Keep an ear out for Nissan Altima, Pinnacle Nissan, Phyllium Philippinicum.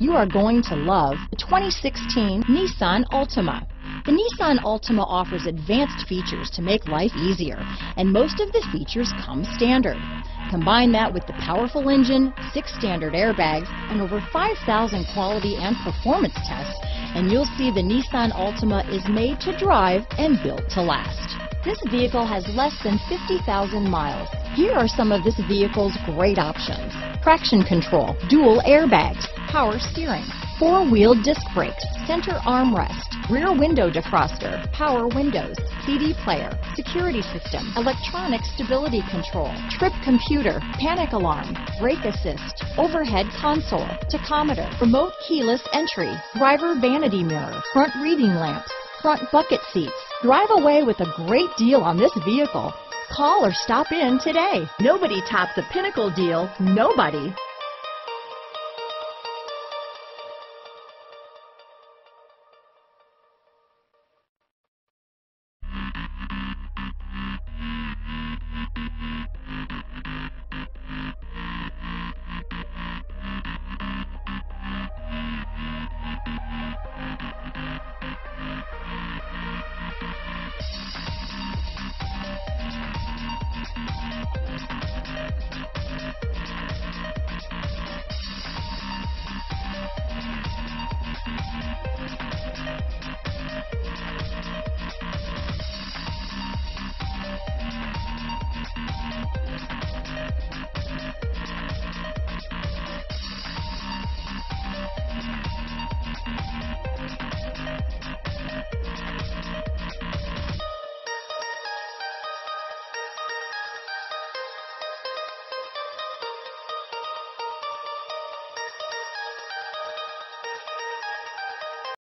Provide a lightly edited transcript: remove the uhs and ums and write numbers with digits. You are going to love the 2016 Nissan Altima. The Nissan Altima offers advanced features to make life easier, and most of the features come standard. Combine that with the powerful engine, 6 standard airbags, and over 5,000 quality and performance tests, and you'll see the Nissan Altima is made to drive and built to last. This vehicle has less than 50,000 miles. Here are some of this vehicle's great options: traction control, dual airbags, power steering, four-wheel disc brakes, center armrest, rear window defroster, power windows, CD player, security system, electronic stability control, trip computer, panic alarm, brake assist, overhead console, tachometer, remote keyless entry, driver vanity mirror, front reading lamps, front bucket seats. Drive away with a great deal on this vehicle. Call or stop in today. Nobody tops a Pinnacle deal. Nobody.